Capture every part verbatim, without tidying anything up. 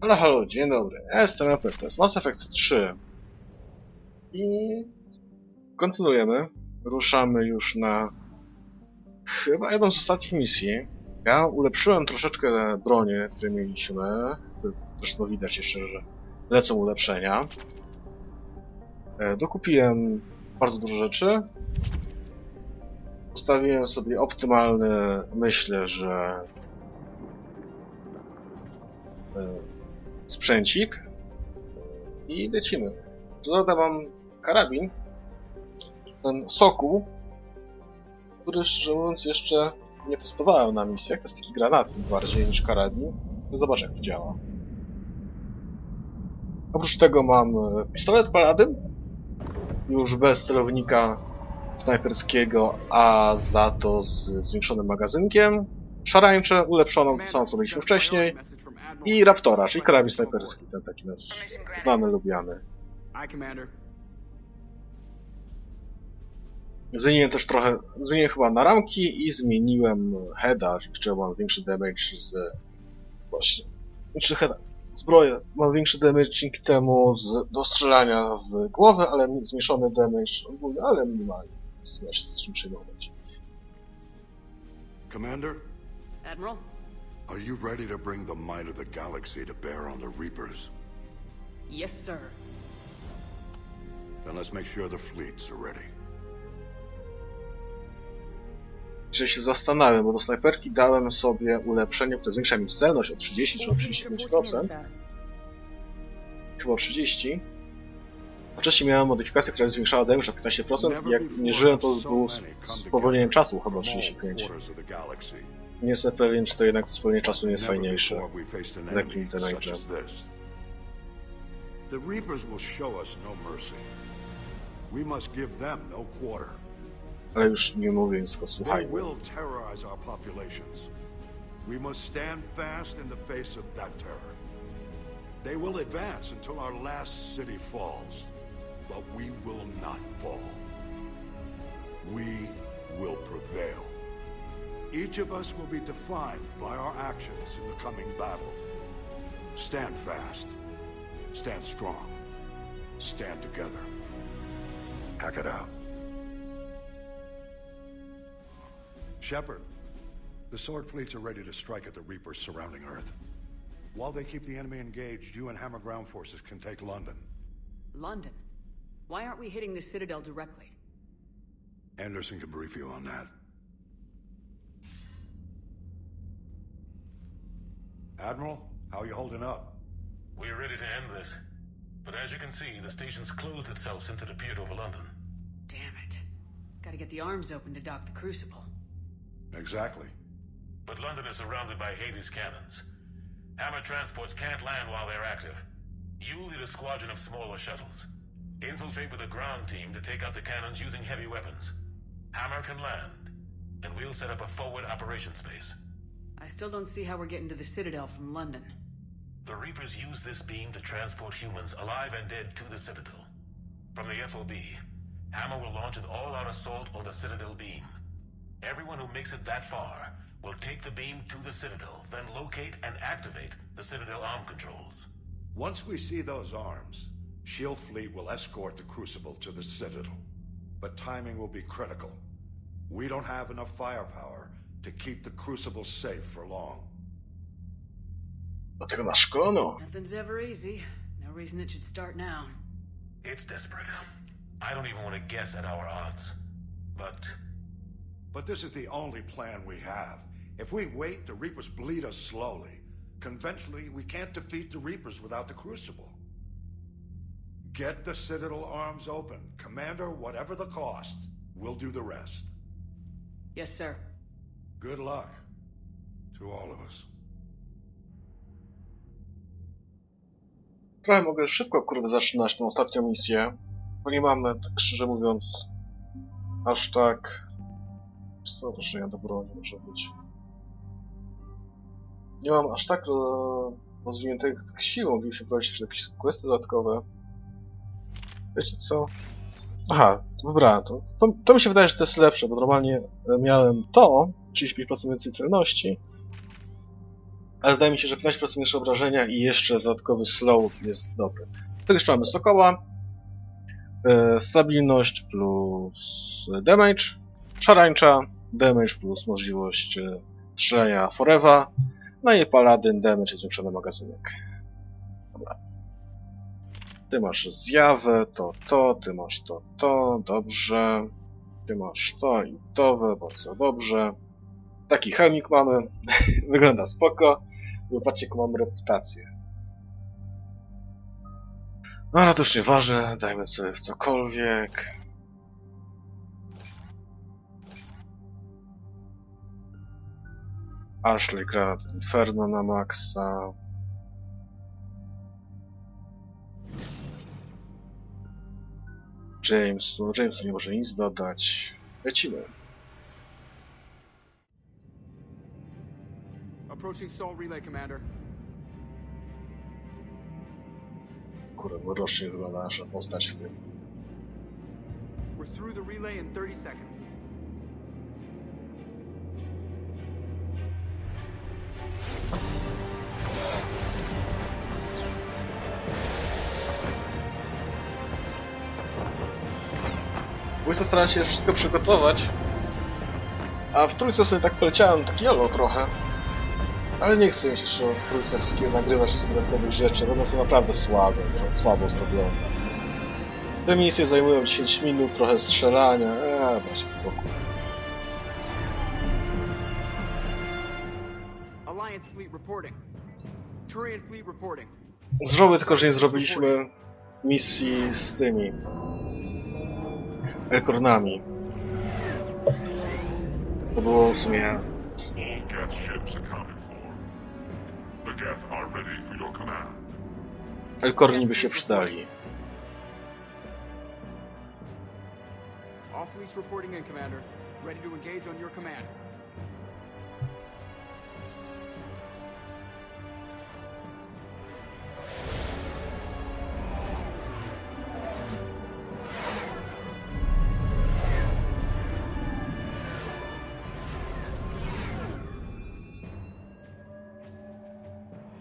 Halo, halo, dzień dobry. Jestem Reapers, to jest Mass Effect trzy. I kontynuujemy. Ruszamy już na chyba jedną z ostatnich misji. Ja ulepszyłem troszeczkę bronie, które mieliśmy. Zresztą widać jeszcze, że lecą ulepszenia. Dokupiłem bardzo dużo rzeczy. Ustawiłem sobie optymalny, myślę, że sprzęcik i lecimy. Dodam wam karabin, ten soku, który szczerze mówiąc jeszcze nie testowałem na misjach. To jest taki granatnik bardziej niż karabin. Zobacz, jak to działa. Oprócz tego mam pistolet Paladyn, już bez celownika snajperskiego, a za to z zwiększonym magazynkiem, Szarańczę ulepszoną, samą co mieliśmy wcześniej, i Raptora, czyli karabin snajperski, ten taki nasz znany, lubiany. Zmieniłem też trochę, zmieniłem chyba na ramki i zmieniłem heada, czyli mam większy damage z... właśnie... Czy heada... Zbroję mam większy damage dzięki temu z, do strzelania w głowę, ale zmniejszony damage ogólnie, ale minimalnie. Ja się z czym przejmować. Commander? Admiral? Are you ready to bring the might of the galaxy to bear on the Reapers? Yes, sir. Then let's make sure the fleets are ready. Że się zastanawiam, bo do snajperki dałem sobie ulepszenie, które zwiększa mi celność o trzydzieści czy o trzydzieści pięć procent. Chyba o trzydzieści procent. A wcześniej miałem modyfikację, która zwiększała damage o piętnaście procent i jak nie żyłem, to było spowolnienie czasu, chyba o trzydzieści pięć procent. Nie jestem pewien, czy to jednak spowolnienie czasu nie jest fajniejsze z takim damage'em. The Reapers will show us no mercy. We must give them no quarter. Ale już nie mówię, tylko słuchajmy. Stand fast. Stand strong. Stand together. Hack it out. Shepard, the sword fleets are ready to strike at the Reapers surrounding Earth. While they keep the enemy engaged, you and Hammer ground forces can take London. London? Why aren't we hitting the Citadel directly? Anderson can brief you on that. Admiral, how are you holding up? We're ready to end this. But as you can see, the station's closed itself since it appeared over London. Damn it. Gotta get the arms open to dock the Crucible. Exactly. But London is surrounded by Hades cannons. Hammer transports can't land while they're active. You lead a squadron of smaller shuttles. Infiltrate with a ground team to take out the cannons using heavy weapons. Hammer can land, and we'll set up a forward operation space. I still don't see how we're getting to the Citadel from London. The Reapers use this beam to transport humans alive and dead to the Citadel. From the F O B, Hammer will launch an all-out assault on the Citadel beam. Everyone who makes it that far will take the beam to the Citadel, then locate and activate the Citadel arm controls. Once we see those arms, Shield Fleet will escort the Crucible to the Citadel. But timing will be critical. We don't have enough firepower to keep the Crucible safe for long. Nothing's ever easy. No reason it should start now. It's desperate. I don't even want to guess at our odds. But... But this is the only plan we have. If we wait, the Reapers bleed us slowly. Conventionally, we can't defeat the Reapers without the Crucible. Get the Citadel arms open. Commander, whatever the cost, we'll do the rest. Yes, sir. Good luck to all of us. Trochę mogę szybko, kurde, zaczynać tą ostatnią misję, bo nie mamy, tak szczerze mówiąc, aż tak... Co że ja do broni może być. Nie mam aż tak rozwiniętych sił, moglibyśmy prowadzić jeszcze jakieś questy dodatkowe. Wiecie co? Aha, wybrałem to. to. To mi się wydaje, że to jest lepsze, bo normalnie miałem to, trzydzieści pięć procent więcej celności. ale wydaje mi się, że piętnaście procent jeszcze obrażenia i jeszcze dodatkowy slow jest dobry. Tak, jeszcze mamy Sokoła, e, stabilność plus damage, Szarańcza, damage plus możliwość strzelania forever, no i Paladyn, damage i zwiększony magazynek. Dobra. Ty masz zjawę, to to, ty masz to to, dobrze. Ty masz to i wdowe, bardzo dobrze. Taki chemik mamy, wygląda spoko. Zobaczcie, jaką mamy reputację. No ale to już nie ważne, dajmy sobie w cokolwiek. Ashley granat Inferno na maksa. James, no James nie może nic dodać. Lecimy. Approaching Soul Relay, Commander. Kurwa, mrocznie wygląda nasza postać w tym. We're through the relay in thirty seconds. Wójca starałem się wszystko przygotować, a w trójce sobie tak poleciałem, tak jolo trochę, ale nie chcę się w trójce wszystkiego nagrywać i dodatkowych rzeczy, bo one są naprawdę słabe, słabo zrobione. Te misje zajmują dziesięć minut, trochę strzelania, eee, da się spokój. Alliance Fleet reporting. Turian Fleet reporting. Zrobię tylko, że nie zrobiliśmy misji z tymi... Elkornami. To było w sumie. Elkorni by się przydali.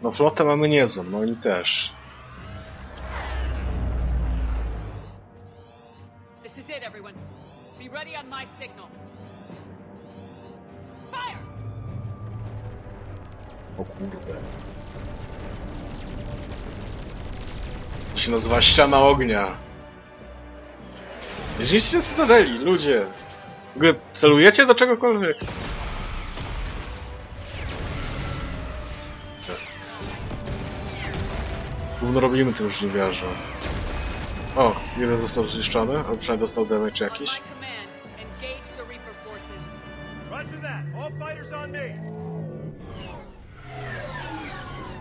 No flotę mamy niezłą, no oni też. O kurde. To się nazywa ściana ognia. Nie zniszczcie Cytadeli, ludzie. W ogóle celujecie do czegokolwiek? Równo robimy tym żniwiarzom. O, jeden został zniszczony, albo przynajmniej dostał damage jakiś.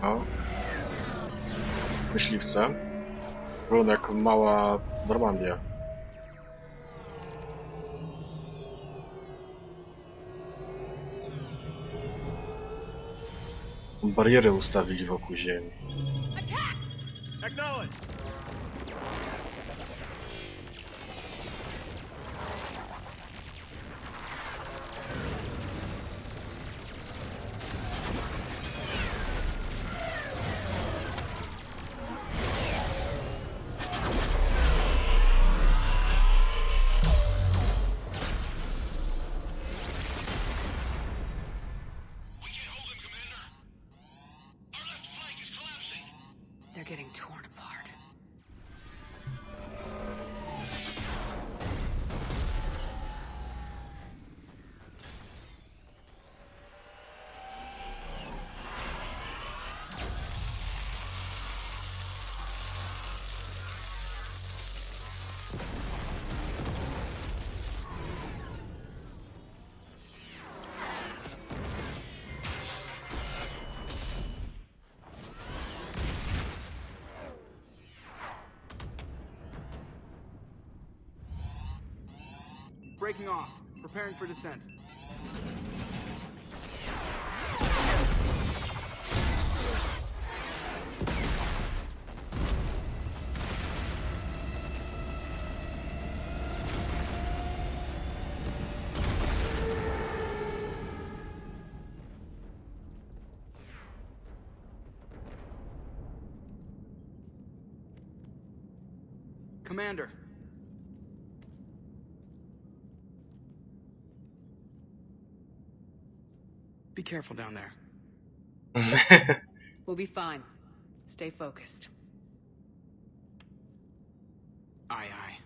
O. Myśliwce. Wygląda jak mała Normandia. Barierę ustawili wokół ziemi. Acknowledge. Breaking off, preparing for descent. Commander. Be careful down there. We'll be fine. Stay focused. Aye, aye.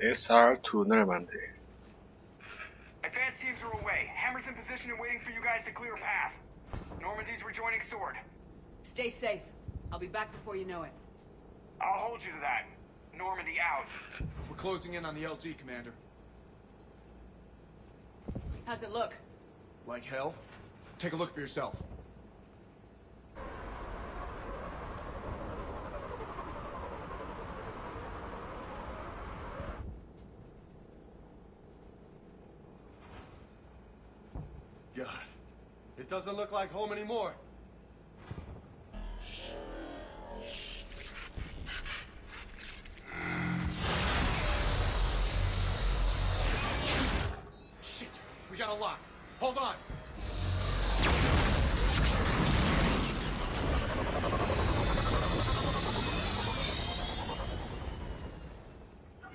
S R to Normandy. Advanced teams are away. Hammer's in position and waiting for you guys to clear a path. Normandy's rejoining Sword. Stay safe. I'll be back before you know it. I'll hold you to that. Normandy out. We're closing in on the L Z, Commander. How's it look? Like hell? Take a look for yourself. God, it doesn't look like home anymore. We got a lock. Hold on.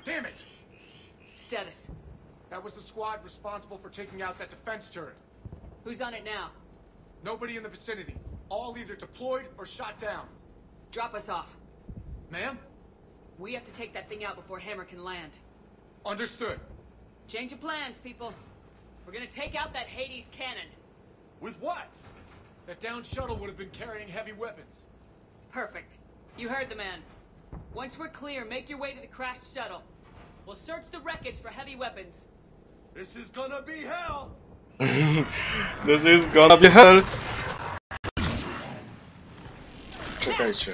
Damn it! Status. That was the squad responsible for taking out that defense turret. Who's on it now? Nobody in the vicinity. All either deployed or shot down. Drop us off. Ma'am? We have to take that thing out before Hammer can land. Understood. Change of plans, people. We're gonna take out that Hades cannon. With what? That downed shuttle would have been carrying heavy weapons. Perfect. You heard the man. Once we're clear, make your way to the crashed shuttle. We'll search the wreckage for heavy weapons. This is gonna be hell! This is gonna be hell! Czekajcie.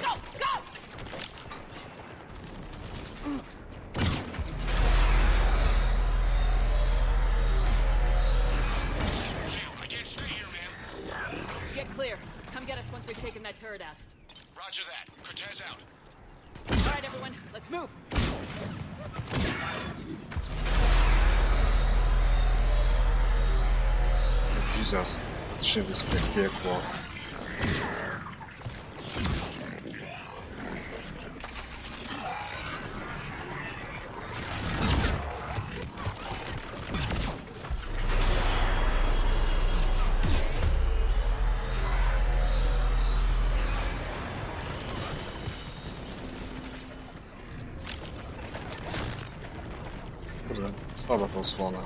Turret out. Roger that. Cortez out. All right, everyone, let's move. Jesus, this shit is pretty cool. Słaba ta osłona.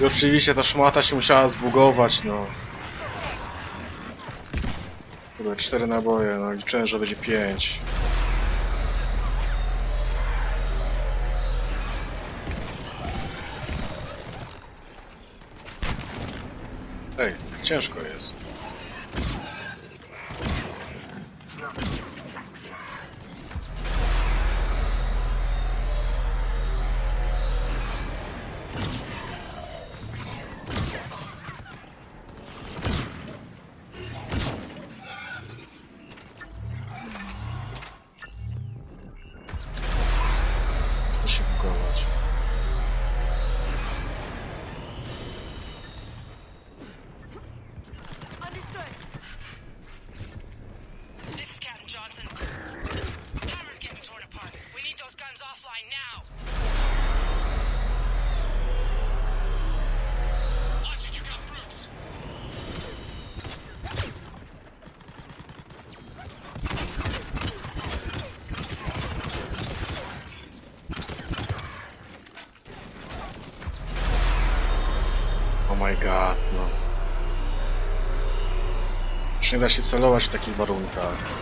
I oczywiście ta szmata się musiała zbugować, no. Kurde, cztery naboje, no liczyłem, że będzie pięć. Ej, ciężko jest. Nie da się celować w takich warunkach.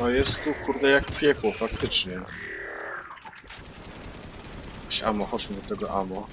No jest tu kurde jak piekło, faktycznie. Jakieś ammo, chodźmy do tego ammo.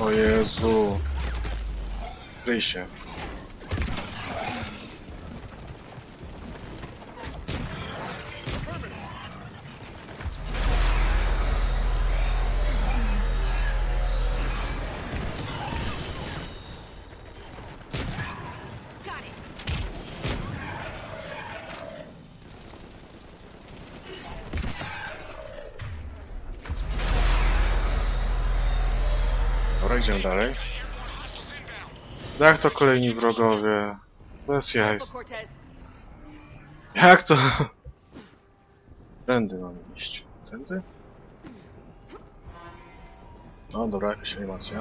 O Jezu, kryj się. Idziemy dalej. Jak to kolejni wrogowie? Bez jajc. Jak to? Tędy mam iść. Tędy? No dobra, jakaś animacja.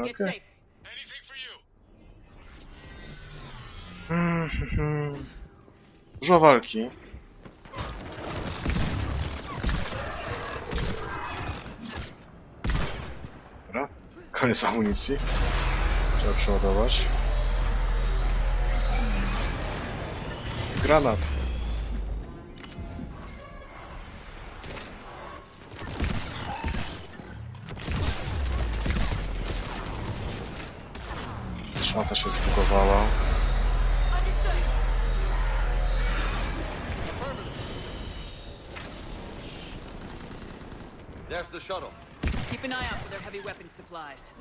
Okej. Okay. Dużo walki. Dobra. Koniec amunicji. Trzeba przeładować. Granat. Szmata się zbugowała. There's the shuttle. Keep an eye out for their heavy weapon supplies.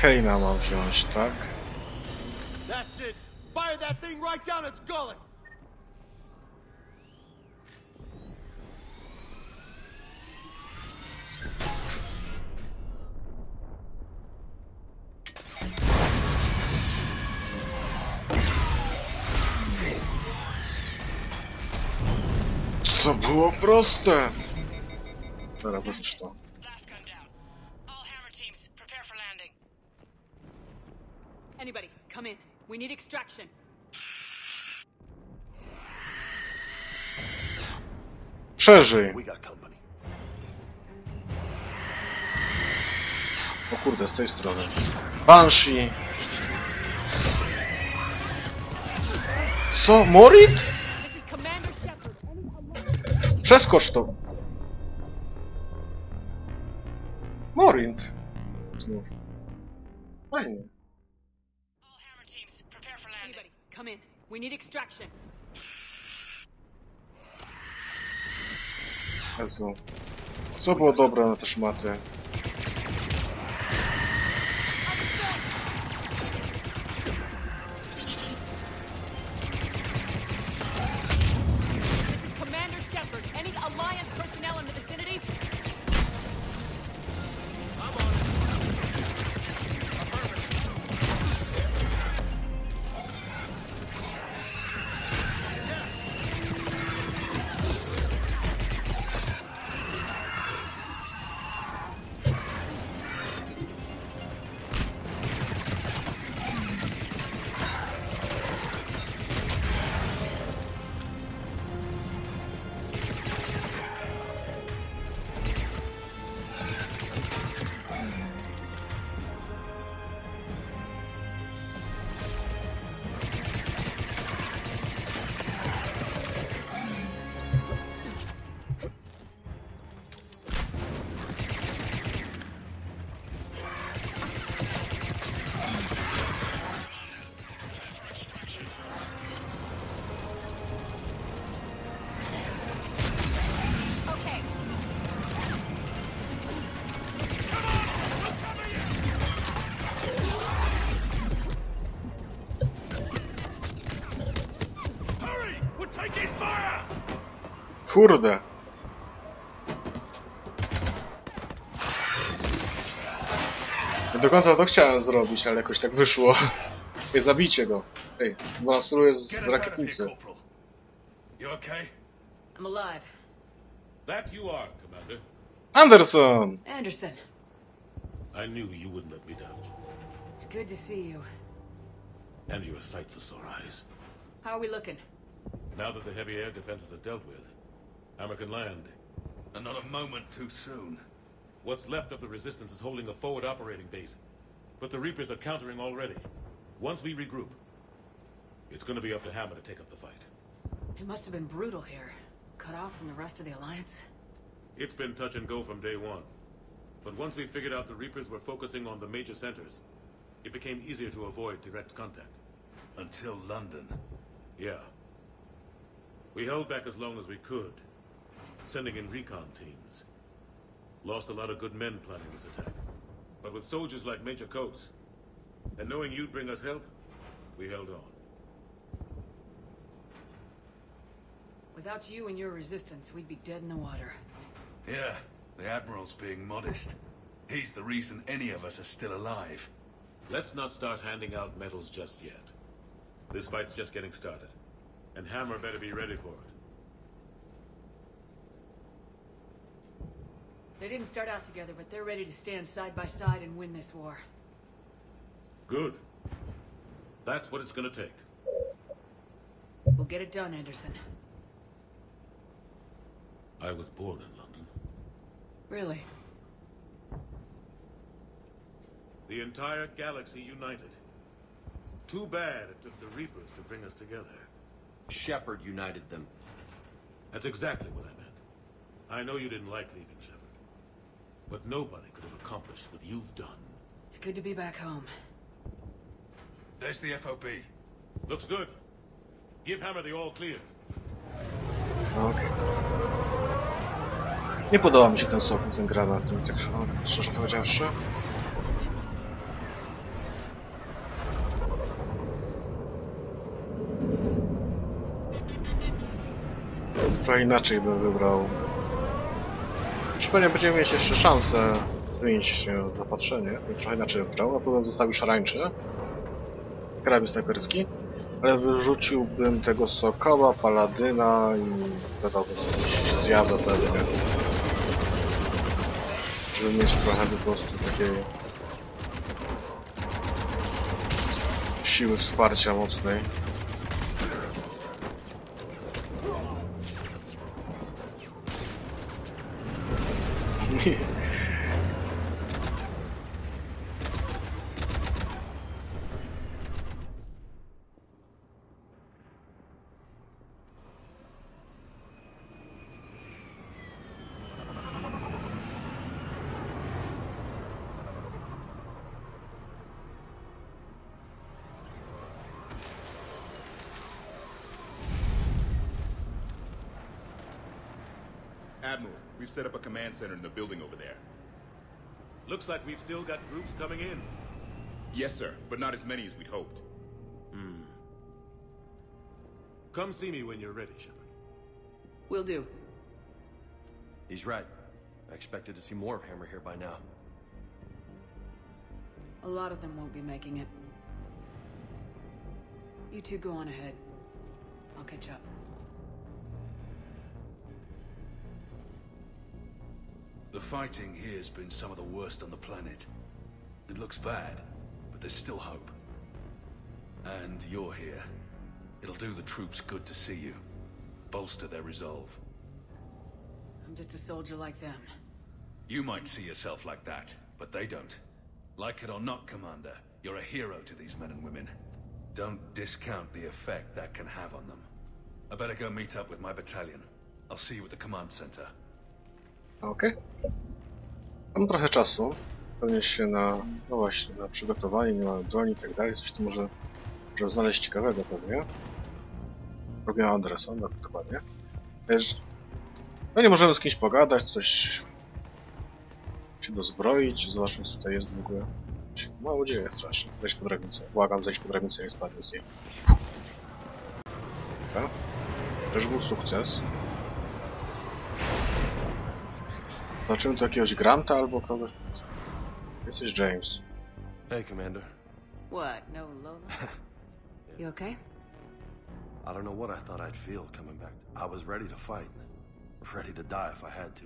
Kaina mam wziąć, tak? That's it. Fire that thing right down its gullet. Co było proste? Teraz wyrzuć to. Anybody, come in. We need extraction. Przeżyj. O kurde, z tej strony. Banshee. Co? Morinth? Przeskocz to. Morinth. Znów. Fajnie. Come in. We need extraction. Jezu. Co było dobre na te szmaty? Kurde. Ja do końca to chciałem zrobić, ale jakoś tak wyszło. Ej, zabijcie go. Ej, wylansuje z rakietnicy. Anderson! Anderson! I knew you wouldn't let me down. It's good to see you. And you're a sight for sore eyes. How are we looking? Now that the heavy air defenses are dealt with, Hammer can land. And not a moment too soon. What's left of the Resistance is holding a forward operating base. But the Reapers are countering already. Once we regroup, it's gonna be up to Hammer to take up the fight. It must have been brutal here. Cut off from the rest of the Alliance. It's been touch and go from day one. But once we figured out the Reapers were focusing on the major centers, it became easier to avoid direct contact. Until London. Yeah. We held back as long as we could, sending in recon teams. Lost a lot of good men planning this attack. But with soldiers like Major Coates, and knowing you'd bring us help, we held on. Without you and your resistance, we'd be dead in the water. Yeah, the Admiral's being modest. He's the reason any of us are still alive. Let's not start handing out medals just yet. This fight's just getting started. And Hammer better be ready for it. They didn't start out together, but they're ready to stand side by side and win this war. Good. That's what it's gonna take. We'll get it done, Anderson. I was born in London. Really? The entire galaxy united. Too bad it took the Reapers to bring us together. Shepard united them. That's exactly what I meant. I know you didn't like leaving, Shepard. But nobody could have accomplished what you've done. It's good to be back home. There's the F O B. Looks good. Give Hammer the all clear. Okay. Nie podoba mi się ten sok z tym granatem, tak szczerze powiedziawszy. Trochę inaczej bym wybrał. Pewnie będziemy mieć jeszcze szansę zmienić się zapatrzenie. Trochę inaczej wybrał. Na pewno zostawił szarańczy. Karabin snajperski. Ale wyrzuciłbym tego sokoła, paladyna i dodałbym sobie zjawę pewnie. Żeby mieć trochę po prostu takiej siły wsparcia mocnej. Admiral, we've set up a command center in the building over there. Looks like we've still got groups coming in. Yes, sir, but not as many as we'd hoped. Hmm. Come see me when you're ready, Shepard. Will do. He's right. I expected to see more of Hammer here by now. A lot of them won't be making it. You two go on ahead. I'll catch up. The fighting here's been some of the worst on the planet. It looks bad, but there's still hope. And you're here. It'll do the troops good to see you. Bolster their resolve. I'm just a soldier like them. You might see yourself like that, but they don't. Like it or not, Commander, you're a hero to these men and women. Don't discount the effect that can have on them. I better go meet up with my battalion. I'll see you at the command center. Okej. Okay. Mam trochę czasu. Pewnie się na, no właśnie, na przygotowanie, nie ma broni i tak dalej. Coś tu może, może znaleźć ciekawego pewnie. Robię adresem, na dokładnie. No nie możemy z kimś pogadać, coś się dozbroić. Zobaczmy, co tutaj jest w ogóle. Mało dzieje strasznie. Weź pod drabince. Błagam, zejść pod drabince, nie spadnie z niej. Dobra. Też był sukces. Zobaczymy tu jakiegoś Granta albo kogoś. This is James. Hey, Commander. What? No Lola? You okay? I don't know what I thought I'd feel coming back. I was ready to fight, ready to die if I had to.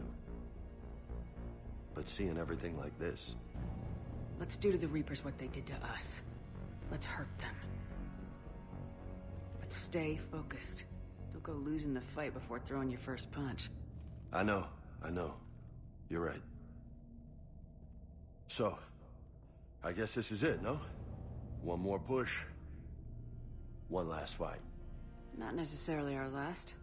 But seeing everything like this. Let's do to the Reapers what they did to us. Let's hurt them. But stay focused. Don't go losing the fight before throwing your first punch. I know, I know. You're right. So, I guess this is it, no? One more push. One last fight. Not necessarily our last.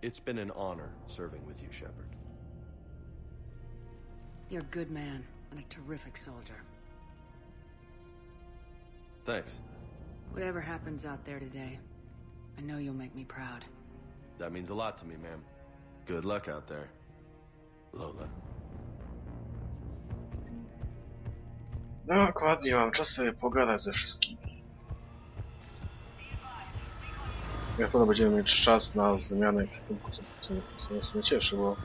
It's been an honor serving with you, Shepard. You're a good man and a terrific soldier. Thanks. Whatever happens out there today, I know you'll make me proud. That means a lot to me, ma'am. Good luck out there, Lola. No, dokładnie, mam czas sobie pogadać ze wszystkimi. Jak pewno będziemy mieć czas na zmianę filmku, co mnie w sumie cieszy, bo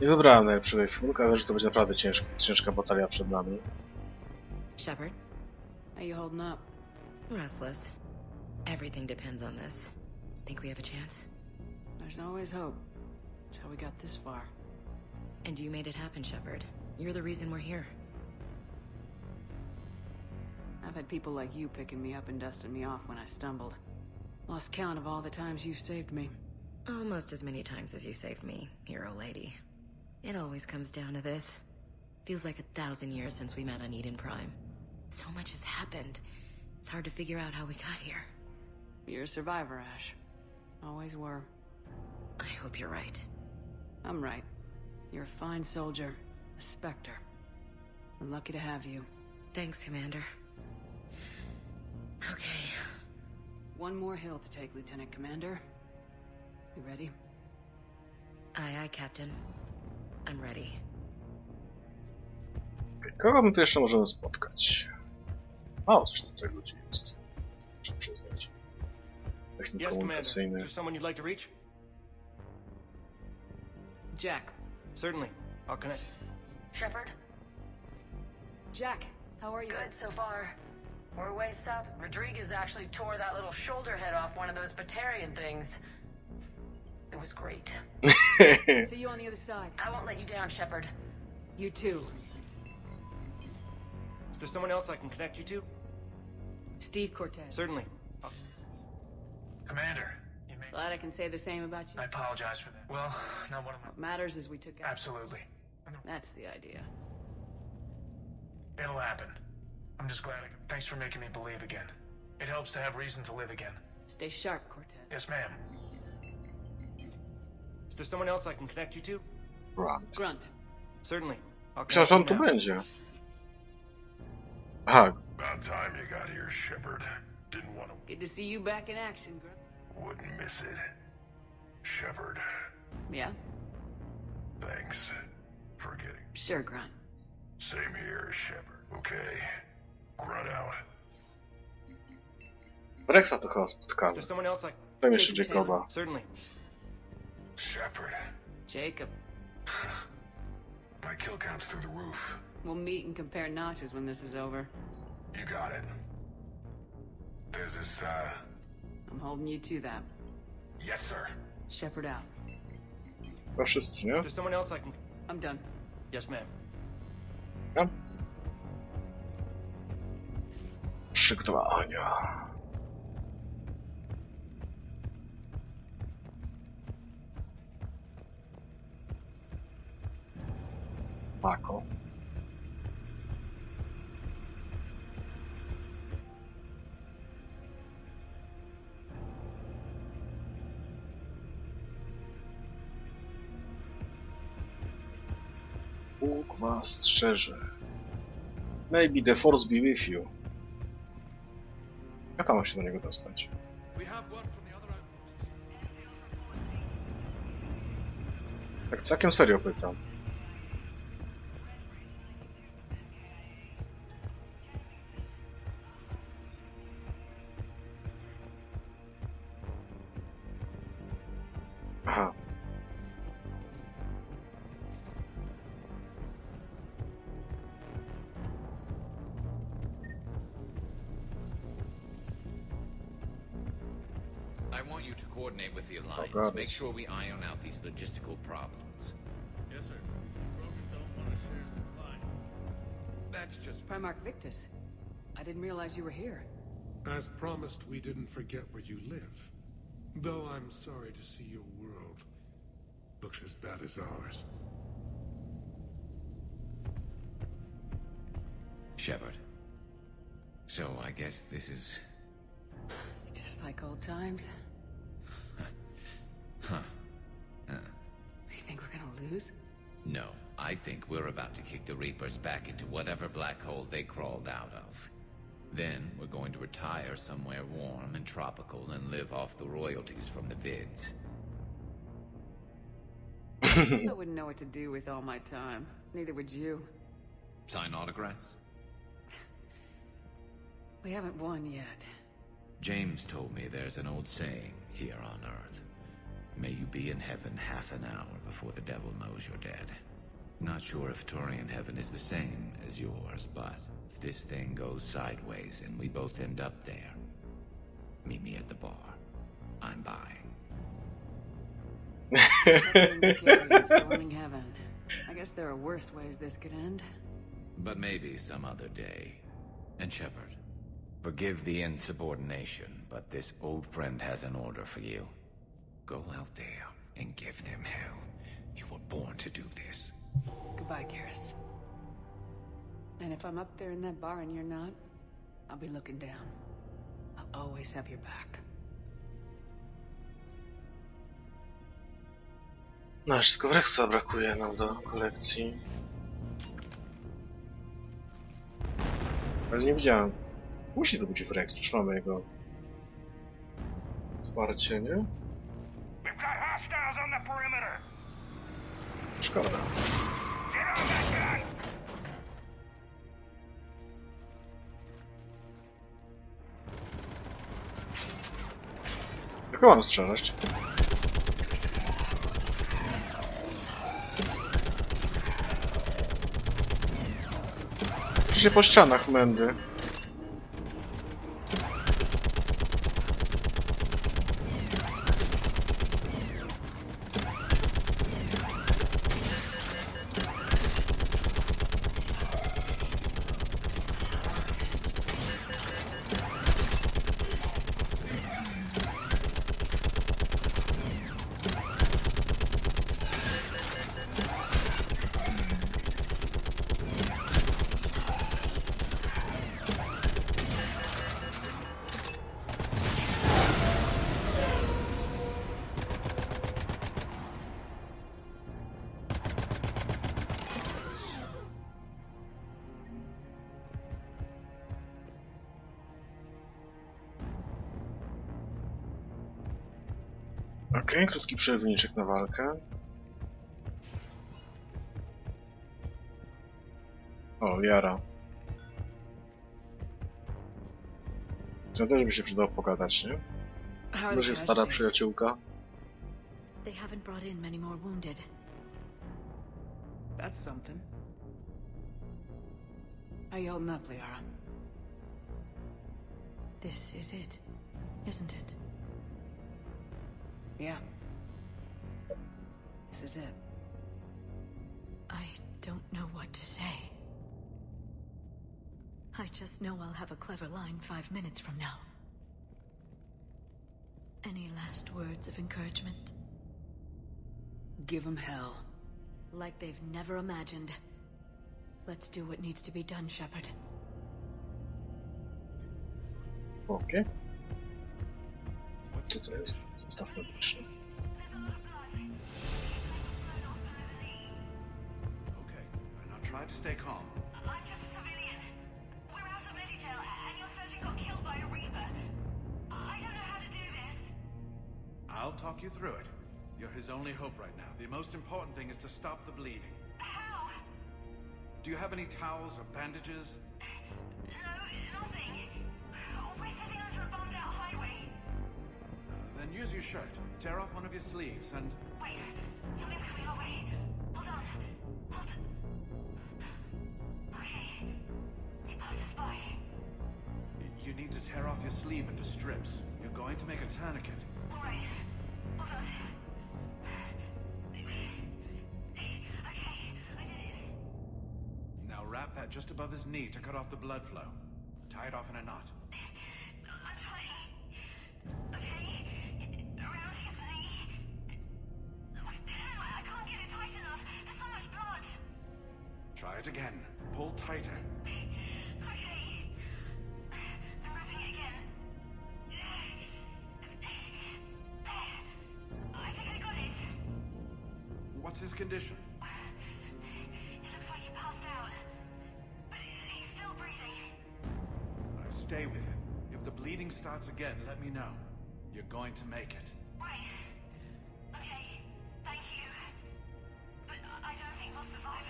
nie wybrałem najlepszego filmku, ale że to będzie naprawdę ciężka, ciężka batalia przed nami. Shepard, are you holding up? Restless. Everything depends on this. Think we have a chance? There's always hope. That's how we got this far. And you made it happen, Shepard. You're the reason we're here. I've had people like you picking me up and dusting me off when I stumbled. Lost count of all the times you saved me. Almost as many times as you saved me, hero lady. It always comes down to this. Feels like a thousand years since we met on Eden Prime. So much has happened. It's hard to figure out how we got here. You're a survivor, Ash. Always were. I hope you're right. I'm right. You're a fine soldier, a specter. I'm lucky to have you. Thanks, Commander. Okay. One more hill to take, Lieutenant Commander. You ready? Aye, aye, Captain. I'm ready. Kogo my tu jeszcze możemy spotkać? O, zresztą tutaj ludzi jest. Muszę przyznać. Technik komunikacyjny. Yes, Commander. Is there someone you'd like to reach? Jack. Certainly. I'll connect. Shepard? Jack, how are you? Good so far. We're way south. Rodriguez actually tore that little shoulder head off one of those Batarian things. It was great. See you on the other side. I won't let you down, Shepard. You too. Is there someone else I can connect you to? Steve Cortez. Certainly. Oh. Commander, you may... Glad I can say the same about you. I apologize for that. Well, not one of my... What matters is we took out... Absolutely. That's the idea. It'll happen. I'm just glad I... Thanks for making me believe again. It helps to have reason to live again. Stay sharp, Cortez. Yes, ma'am. Is there someone else I can connect you to? Grunt. Grunt. Certainly. Przecież on tu będzie. Huh. About time you got here, Shepard. Didn't want to... Good to see you back in action, Grunt. Wouldn't miss it. Shepard. Yeah? Thanks for getting... Sure, Grunt. Same here, Shepard. Okay. Grunt out. Wrexa to chyba spotkamy. Tam jeszcze Jacoba. Certainly. Shepard. Jacob. My kill count's through the roof. We'll meet and compare notches when this is over. You got it. There's this, uh... I'm holding you to that. Yes, sir. Shepard out. Is there someone else I can... I'm done. Yes, ma'am. Yeah. Przygotowania. Mako. Bóg was strzeże. Maybe the force be with you. Jak tam się do niego dostać? Tak całkiem serio pytam. Aha. I want you to coordinate with the Alliance. Oh, make sure we iron out these logistical problems. Yes, sir. Krogan don't want to share supply. That's just... Primarch Victus, I didn't realize you were here. As promised, we didn't forget where you live. Though I'm sorry to see your world looks as bad as ours. Shepard. So I guess this is... just like old times. Huh. Huh. Huh. You think we're gonna lose? No, I think we're about to kick the Reapers back into whatever black hole they crawled out of. Then we're going to retire somewhere warm and tropical and live off the royalties from the vids. I wouldn't know what to do with all my time. Neither would you. Sign autographs? We haven't won yet. James told me there's an old saying here on Earth. May you be in heaven half an hour before the devil knows you're dead. Not sure if Turian heaven is the same as yours, but if this thing goes sideways and we both end up there, meet me at the bar. I'm buying. Heaven. I guess there are worse ways this could end. But maybe some other day. And Shepard, forgive the insubordination, but this old friend has an order for you. Go out there and give them hell. You were born to do this. Goodbye, Garrus. And if I'm up there in that bar and you're not, I'll be looking down. I'll always have your back. No, aż tylko Wrexa brakuje nam do kolekcji. Ale nie widziałem. Musi to być Wrex, przecież mamy jego wsparcie, nie? Szkoda. Tylko mam strzelać. Przecież po ścianach mędy. Okej, okay, krótki przerwniczek na walkę. O, Liara. To też by się przydało pogadać, nie? To jest stara przyjaciółka. They haven't brought in many more wounded. That's something. Are you holding up, Liara? This is it, isn't it? Yeah. This is it. I don't know what to say. I just know I'll have a clever line five minutes from now. Any last words of encouragement? Give them hell. Like they've never imagined. Let's do what needs to be done, Shepard. Okay. What did I say? Staw medyczny. Use your shirt. Tear off one of your sleeves and... Wait! Something's coming our way! Hold on! Hold on! Okay. It passes by. You need to tear off your sleeve into strips. You're going to make a tourniquet. All right. All right. Okay, I did it. Now wrap that just above his knee to cut off the blood flow. Tie it off in a knot. I'm trying. Okay? Around his knee. Oh, damn, I can't get it tight enough. There's so much blood. Try it again. Pull tighter. What's his condition? It looks like he passed out, but he's still breathing. I stay with him. If the bleeding starts again, let me know. You're going to make it. Right. Okay, thank you. But I don't think we'll survive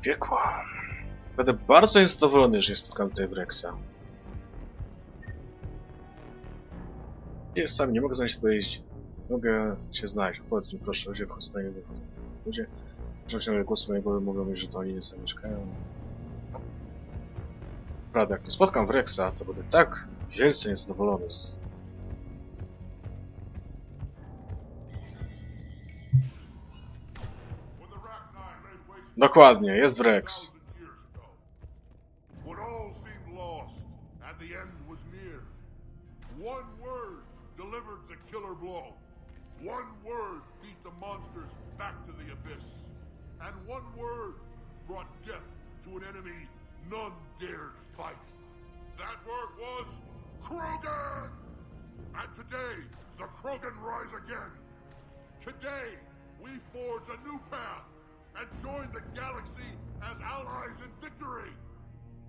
another night of this. Piekło. Będę bardzo niezadowolony, jeżeli spotkam tutaj Wrexa. Jest sam, nie mogę znaleźć pojeźdź. Mogę cię znaleźć. Powiedz mi proszę, ludzie wchodzą na niego. Ludzie, proszę, głos mojej głowy mówią mi, że to oni nie zamieszkają. Prawda, jak nie spotkam Wrexa, to będę tak wielce niezadowolony. Dokładnie, jest Wrex. Killer blow. One word beat the monsters back to the abyss. And one word brought death to an enemy none dared fight. That word was Krogan! And today, the Krogan rise again. Today, we forge a new path and join the galaxy as allies in victory.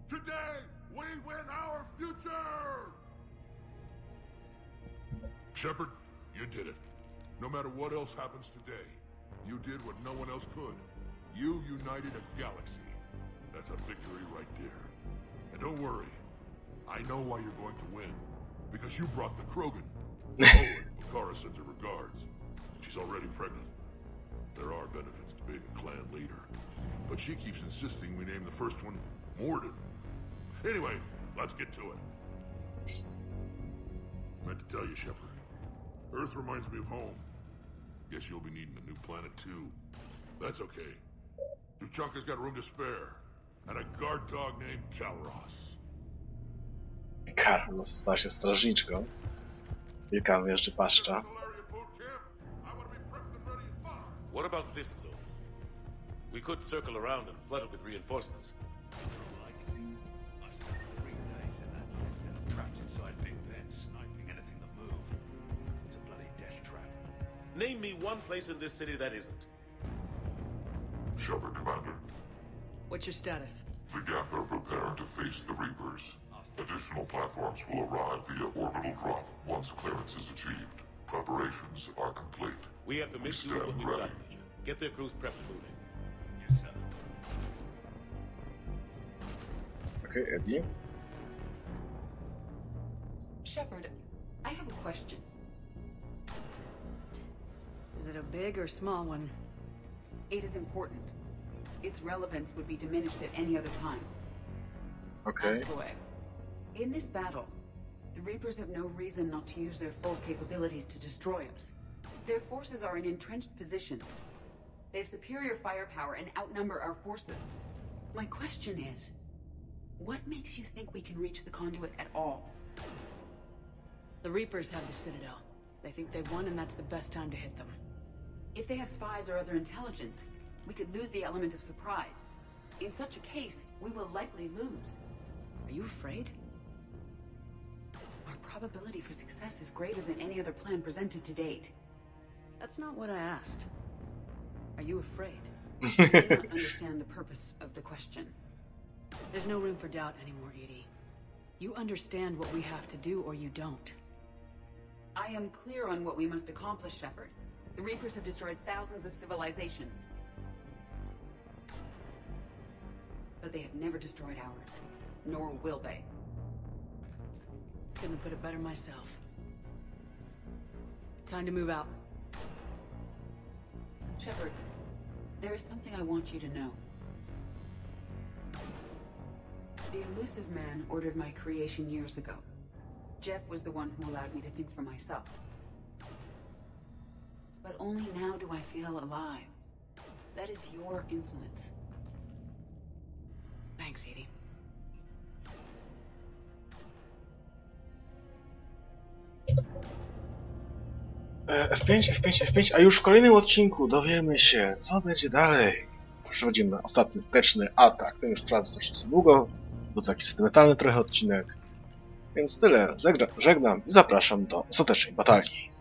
Today, we win our future! Shepard, you did it. No matter what else happens today, you did what no one else could. You united a galaxy. That's a victory right there. And don't worry, I know why you're going to win. Because you brought the Krogan. Oh, and Bakara sends her regards. She's already pregnant. There are benefits to being a clan leader. But she keeps insisting we name the first one Morden. Anyway, let's get to it. Meant to tell you, Shepard. Earth reminds me of home. Guess you'll be needing a new planet, too. That's okay. Tuchanka's got room to spare. And a guard dog named Kalros. Kalros stała się strażniczką. I Kalros jeszcze paszcza. What about this zone? We could circle around and flood it with reinforcements. Name me one place in this city that isn't. Shepard, Commander. What's your status? The Geth are prepared to face the Reapers. Additional platforms will arrive via orbital drop once clearance is achieved. Preparations are complete. We have to make sure that we've got you. Get their crews prepped and moving. Yes, sir. Okay, Eddie. Shepard, I have a question. Is it a big or small one? It is important. Its relevance would be diminished at any other time. Okay. Ask away. In this battle, the Reapers have no reason not to use their full capabilities to destroy us. Their forces are in entrenched positions. They have superior firepower and outnumber our forces. My question is, what makes you think we can reach the conduit at all? The Reapers have the Citadel. They think they won, and that's the best time to hit them. If they have spies or other intelligence, we could lose the element of surprise. In such a case, we will likely lose. Are you afraid? Our probability for success is greater than any other plan presented to date. That's not what I asked. Are you afraid? I do not understand the purpose of the question. There's no room for doubt anymore, Edie. You understand what we have to do, or you don't. I am clear on what we must accomplish, Shepard. The Reapers have destroyed thousands of civilizations. But they have never destroyed ours. Nor will they. Couldn't have put it better myself. Time to move out. Shepard, there is something I want you to know. The elusive man ordered my creation years ago. Jeff was the one who allowed me to think for myself. But only now do I feel alive. That is your influence. Thanks, Edie. F pięć, F pięć, F pięć, a już w kolejnym odcinku dowiemy się, co będzie dalej. Przechodzimy ostatni teczny atak. Ten już trwa strasznie długo, bo taki sentymentalny trochę odcinek. Więc tyle, Zegr- żegnam i zapraszam do ostatecznej batalii.